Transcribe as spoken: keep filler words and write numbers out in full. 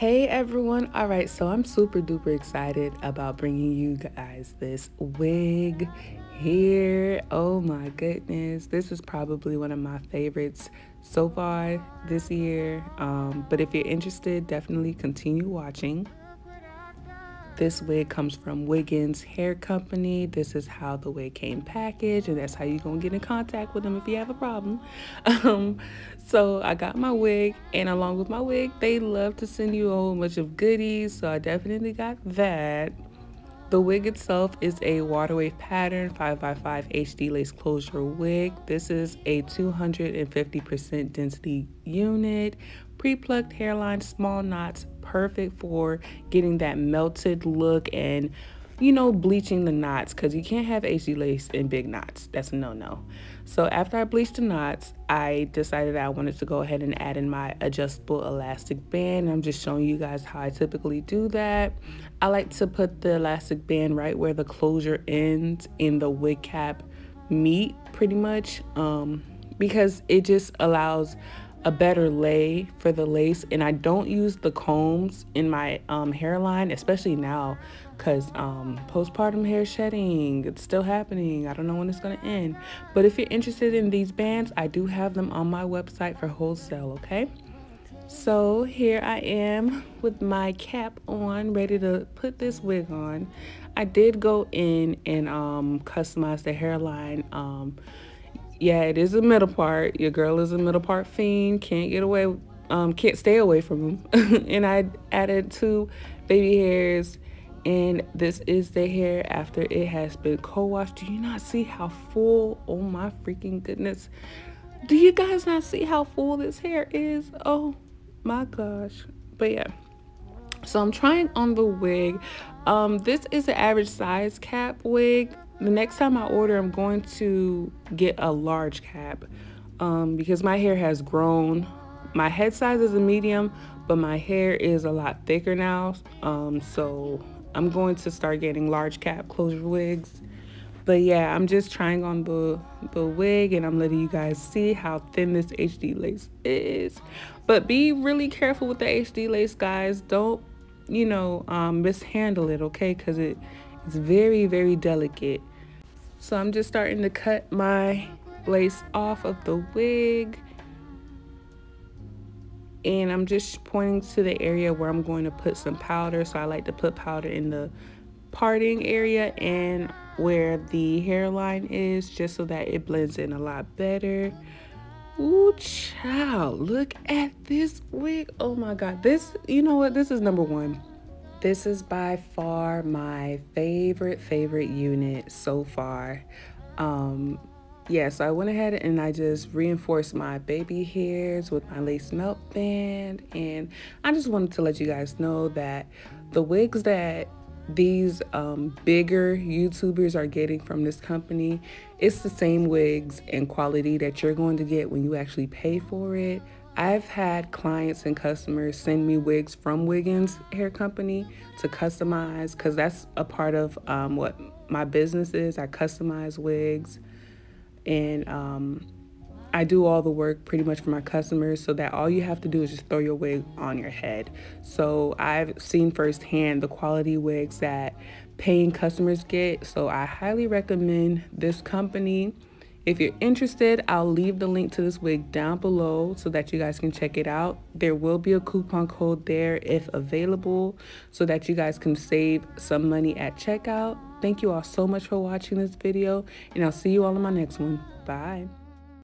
Hey everyone. All right, so I'm super duper excited about bringing you guys this wig hair. Oh my goodness, this is probably one of my favorites so far this year, um, but if you're interested, definitely continue watching. This wig comes from Wiggins Hair Company. This is how the wig came packaged, and that's how you're gonna get in contact with them if you have a problem. Um, so I got my wig, and along with my wig, they love to send you a whole bunch of goodies, so I definitely got that. The wig itself is a waterwave pattern five by five H D lace closure wig. This is a two hundred fifty percent density unit, pre-plucked hairline, small knots, perfect for getting that melted look and, you know, bleaching the knots, because you can't have H D lace in big knots. That's a no-no. So after I bleached the knots, I decided I wanted to go ahead and add in my adjustable elastic band. I'm just showing you guys how I typically do that. I like to put the elastic band right where the closure ends and the wig cap meet, pretty much, um, because it just allows a better lay for the lace. And I don't use the combs in my um, hairline, especially now, because um, postpartum hair shedding, it's still happening. I don't know when it's going to end, but if you're interested in these bands, I do have them on my website for wholesale. Okay, so here I am with my cap on, ready to put this wig on. I did go in and um, customize the hairline. um, Yeah, it is a middle part. Your girl is a middle part fiend. Can't get away, um, can't stay away from them. And I added two baby hairs, and this is the hair after it has been co-washed. Do you not see how full? Oh my freaking goodness. Do you guys not see how full this hair is? Oh my gosh. But yeah, so I'm trying on the wig. Um, this is an average size cap wig. The next time I order, I'm going to get a large cap, um, because my hair has grown. My head size is a medium, but my hair is a lot thicker now. Um, so I'm going to start getting large cap closure wigs. But yeah, I'm just trying on the, the wig, and I'm letting you guys see how thin this H D lace is. But be really careful with the H D lace, guys. Don't, you know, um, mishandle it, okay? Because it, it's very, very delicate. So I'm just starting to cut my lace off of the wig, and I'm just pointing to the area where I'm going to put some powder. So I like to put powder in the parting area and where the hairline is, just so that it blends in a lot better. Ooh, child, look at this wig. Oh my God, this, you know what, this is number one. This is by far my favorite, favorite unit so far. Um, yeah, so I went ahead and I just reinforced my baby hairs with my lace melt band. And I just wanted to let you guys know that the wigs that these um, bigger YouTubers are getting from this company, it's the same wigs and quality that you're going to get when you actually pay for it. I've had clients and customers send me wigs from Wiggins Hair Company to customize, because that's a part of um, what my business is. I customize wigs, and um, I do all the work pretty much for my customers, so that all you have to do is just throw your wig on your head. So I've seen firsthand the quality wigs that paying customers get, so I highly recommend this company. If you're interested, I'll leave the link to this wig down below so that you guys can check it out. There will be a coupon code there if available, so that you guys can save some money at checkout. Thank you all so much for watching this video, and I'll see you all in my next one. Bye.